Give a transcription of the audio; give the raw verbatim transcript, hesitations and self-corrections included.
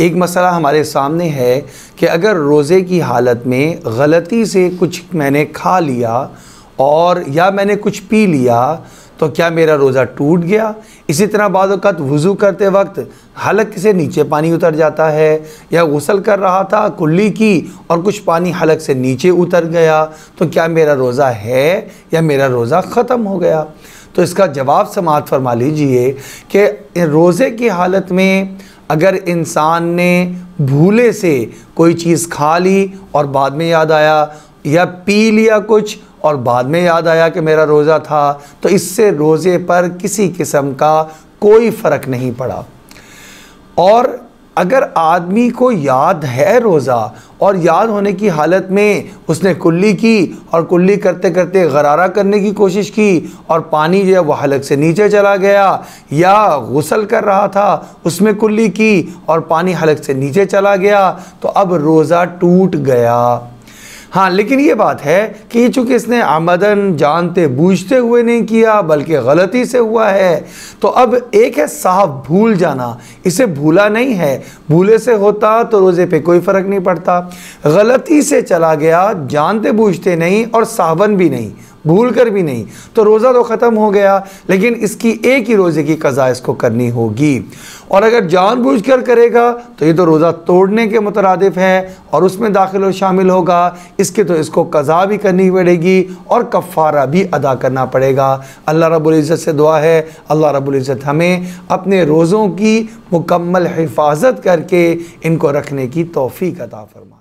एक मसला हमारे सामने है कि अगर रोज़े की हालत में गलती से कुछ मैंने खा लिया और या मैंने कुछ पी लिया तो क्या मेरा रोज़ा टूट गया। इसी तरह बाद वक़्त वज़ू करते वक्त हलक से नीचे पानी उतर जाता है, या गुसल कर रहा था कुल्ली की और कुछ पानी हलक से नीचे उतर गया तो क्या मेरा रोज़ा है या मेरा रोज़ा ख़त्म हो गया। तो इसका जवाब समाअत फरमा लीजिए कि रोज़े की हालत में अगर इंसान ने भूले से कोई चीज़ खा ली और बाद में याद आया, या पी लिया कुछ और बाद में याद आया कि मेरा रोज़ा था, तो इससे रोज़े पर किसी किस्म का कोई फ़र्क नहीं पड़ा। और अगर आदमी को याद है रोज़ा और याद होने की हालत में उसने कुल्ली की और कुल्ली करते करते गरारा करने की कोशिश की और पानी जो है वह हलक से नीचे चला गया, या गुसल कर रहा था उसमें कुल्ली की और पानी हलक से नीचे चला गया तो अब रोज़ा टूट गया। हाँ, लेकिन ये बात है कि चूँकि इसने आमदन जानते बूझते हुए नहीं किया बल्कि गलती से हुआ है, तो अब एक है साहब भूल जाना, इसे भूला नहीं है। भूले से होता तो रोज़े पे कोई फ़र्क नहीं पड़ता, गलती से चला गया, जानते बूझते नहीं और साहबन भी नहीं, भूल कर भी नहीं, तो रोज़ा तो ख़त्म हो गया, लेकिन इसकी एक ही रोज़े की क़ज़ा इसको करनी होगी। और अगर जानबूझकर करेगा तो ये तो रोज़ा तोड़ने के मुतरादिफ़ है और उसमें दाखिल और शामिल होगा, इसके तो इसको क़ज़ा भी करनी पड़ेगी और कफ़ारा भी अदा करना पड़ेगा। अल्लाह रब्बुल इज़्ज़त से दुआ है अल्लाह रब्बुल इज़्ज़त हमें अपने रोज़ों की मुकम्मल हिफाजत करके इनको रखने की तौफ़ीक़ अता फरमाए।